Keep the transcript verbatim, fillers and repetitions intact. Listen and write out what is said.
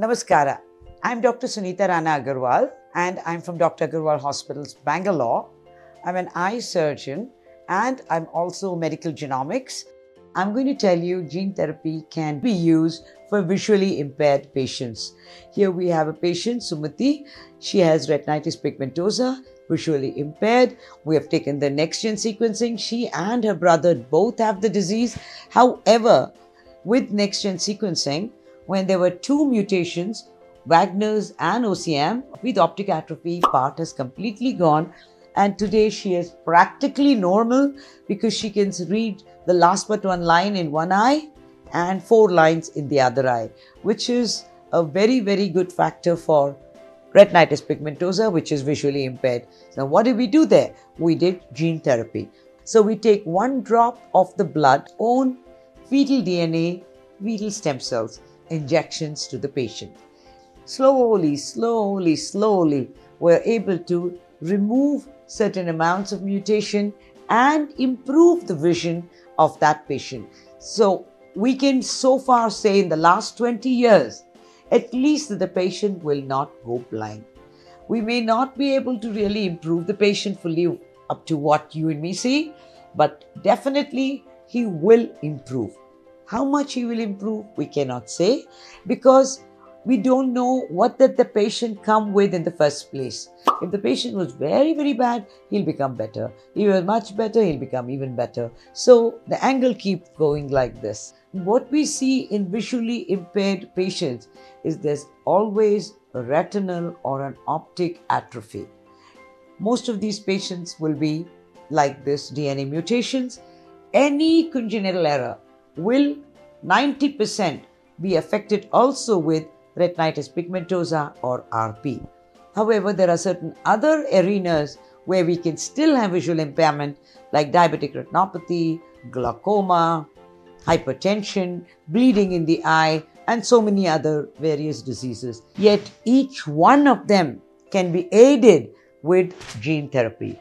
Namaskara. I'm Doctor Sunita Rana Agarwal and I'm from Doctor Agarwal Hospitals, Bangalore. I'm an eye surgeon and I'm also medical genomics. I'm going to tell you gene therapy can be used for visually impaired patients. Here we have a patient, Sumati. She has retinitis pigmentosa, visually impaired. We have taken the next-gen sequencing. She and her brother both have the disease. However, with next-gen sequencing, when there were two mutations, Wagner's and O C M, with optic atrophy, part has completely gone. And today she is practically normal because she can read the last but one line in one eye and four lines in the other eye, which is a very, very good factor for retinitis pigmentosa, which is visually impaired. Now, what did we do there? We did gene therapy. So we take one drop of the blood, own fetal D N A, fetal stem cells, injections to the patient. Slowly, slowly, slowly, we're able to remove certain amounts of mutation and improve the vision of that patient. So we can so far say in the last twenty years, at least that the patient will not go blind. We may not be able to really improve the patient fully up to what you and me see, but definitely he will improve. How much he will improve, we cannot say, because we don't know what did the patient come with in the first place. If the patient was very, very bad, he'll become better. If he was much better, he'll become even better. So the angle keeps going like this. What we see in visually impaired patients is there's always a retinal or an optic atrophy. Most of these patients will be like this, D N A mutations. Any congenital error will ninety percent be affected also with retinitis pigmentosa or R P. However, there are certain other arenas where we can still have visual impairment, like diabetic retinopathy, glaucoma, hypertension, bleeding in the eye, and so many other various diseases. Yet each one of them can be aided with gene therapy.